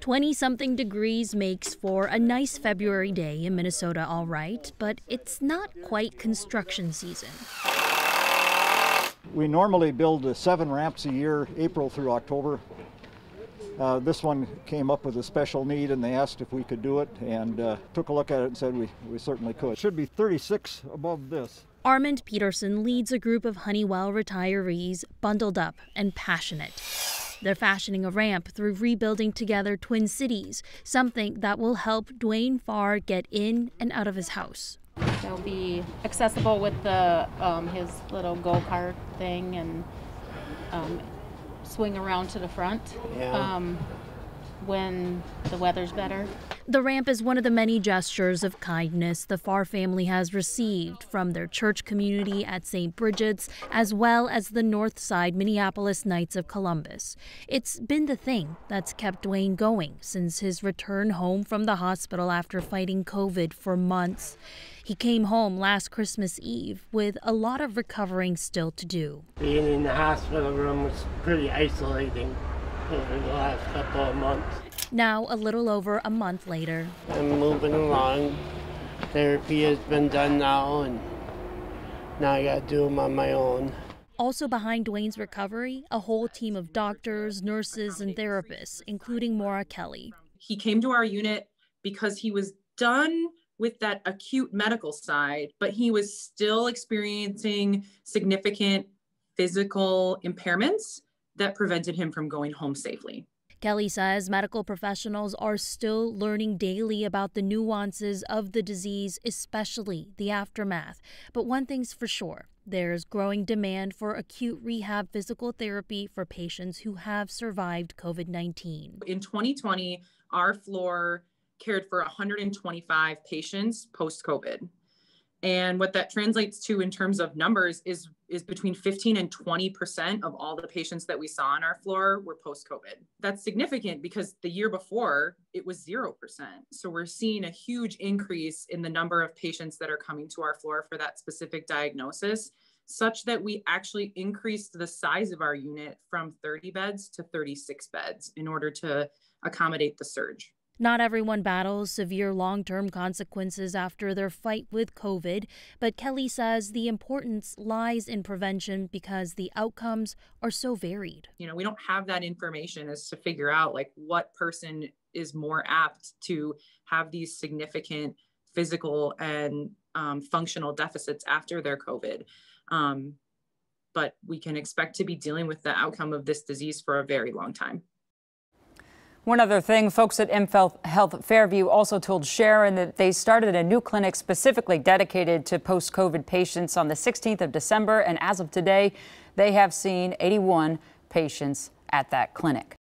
20-something degrees makes for a nice February day in Minnesota, all right, but it's not quite construction season. We normally build 7 ramps a year, April through October. This one came up with a special need, and they asked if we could do it, and took a look at it and said we certainly could. It should be 36 above this. Armand Peterson leads a group of Honeywell retirees, bundled up and passionate. They're fashioning a ramp through rebuilding together Twin Cities, something that will help Duane Pfarr get in and out of his house. They'll be accessible with the his little go-kart thing and swing around to the front when the weather's better. The ramp is one of the many gestures of kindness the Pfarr family has received from their church community at St. Bridget's, as well as the North Side Minneapolis Knights of Columbus. It's been the thing that's kept Duane going since his return home from the hospital after fighting COVID for months. He came home last Christmas Eve with a lot of recovering still to do. Being in the hospital room was pretty isolating over the last couple of months. Now, a little over a month later, I'm moving along. Therapy has been done now, and now I got to do them on my own. Also behind Duane's recovery, a whole team of doctors, nurses, and therapists, including Maura Kelly. He came to our unit because he was done with that acute medical side, but he was still experiencing significant physical impairments that prevented him from going home safely. Kelly says medical professionals are still learning daily about the nuances of the disease, especially the aftermath. But one thing's for sure, there's growing demand for acute rehab physical therapy for patients who have survived COVID-19. In 2020, our floor cared for 125 patients post-COVID. And what that translates to in terms of numbers is between 15 and 20% of all the patients that we saw on our floor were post-COVID. That's significant because the year before it was 0%. So we're seeing a huge increase in the number of patients that are coming to our floor for that specific diagnosis, such that we actually increased the size of our unit from 30 beds to 36 beds in order to accommodate the surge. Not everyone battles severe long-term consequences after their fight with COVID, but Kelly says the importance lies in prevention because the outcomes are so varied. You know, we don't have that information as to figure out like what person is more apt to have these significant physical and functional deficits after their COVID. But we can expect to be dealing with the outcome of this disease for a very long time. One other thing, folks at M Health Fairview also told Sharon that they started a new clinic specifically dedicated to post-COVID patients on the 16th of December. And as of today, they have seen 81 patients at that clinic.